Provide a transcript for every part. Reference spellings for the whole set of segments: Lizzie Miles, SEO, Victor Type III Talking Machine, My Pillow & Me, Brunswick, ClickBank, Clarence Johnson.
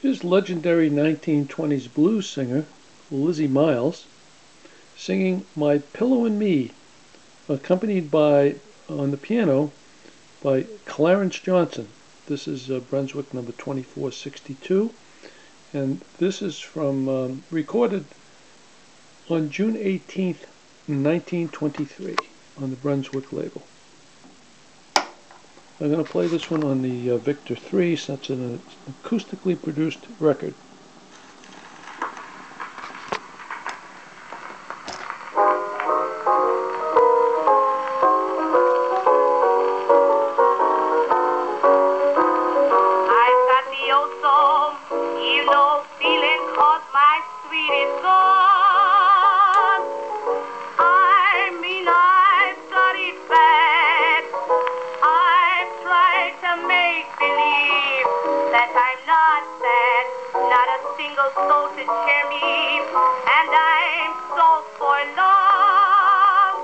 Here's legendary 1920s blues singer Lizzie Miles singing My Pillow and Me, accompanied by, on the piano, by Clarence Johnson. This is Brunswick number 2462, and this is from recorded on June 18th, 1923 on the Brunswick label. I'm going to play this one on the Victor 3, since it's an acoustically produced record. So to cheer me, and I'm so for love.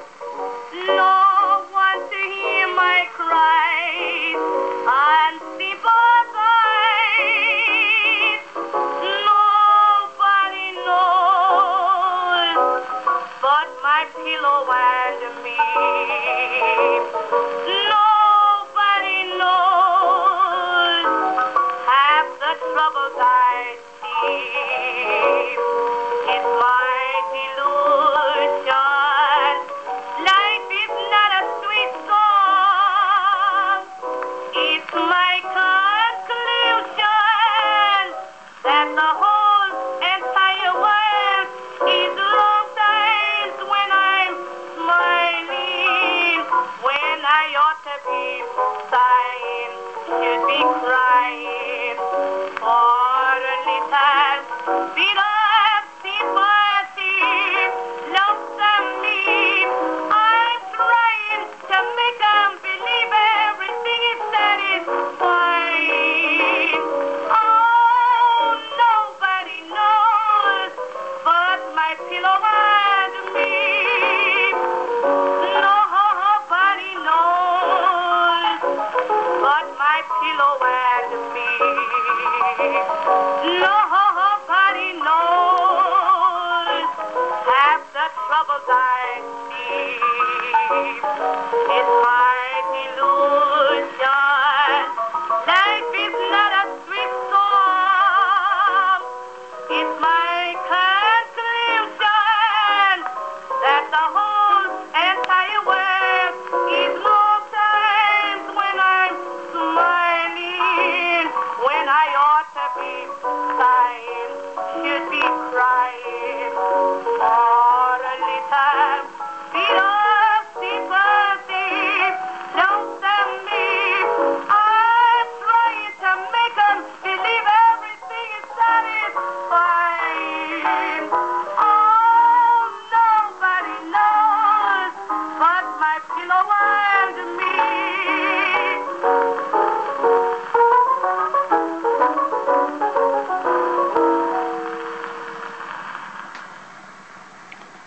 No one to hear my cries and sympathize. Nobody knows but my pillow and me. Nobody knows half the troubles I see.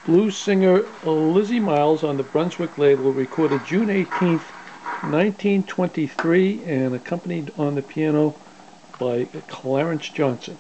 Blues singer Lizzie Miles on the Brunswick label, recorded June 18th, 1923, and accompanied on the piano by Clarence Johnson.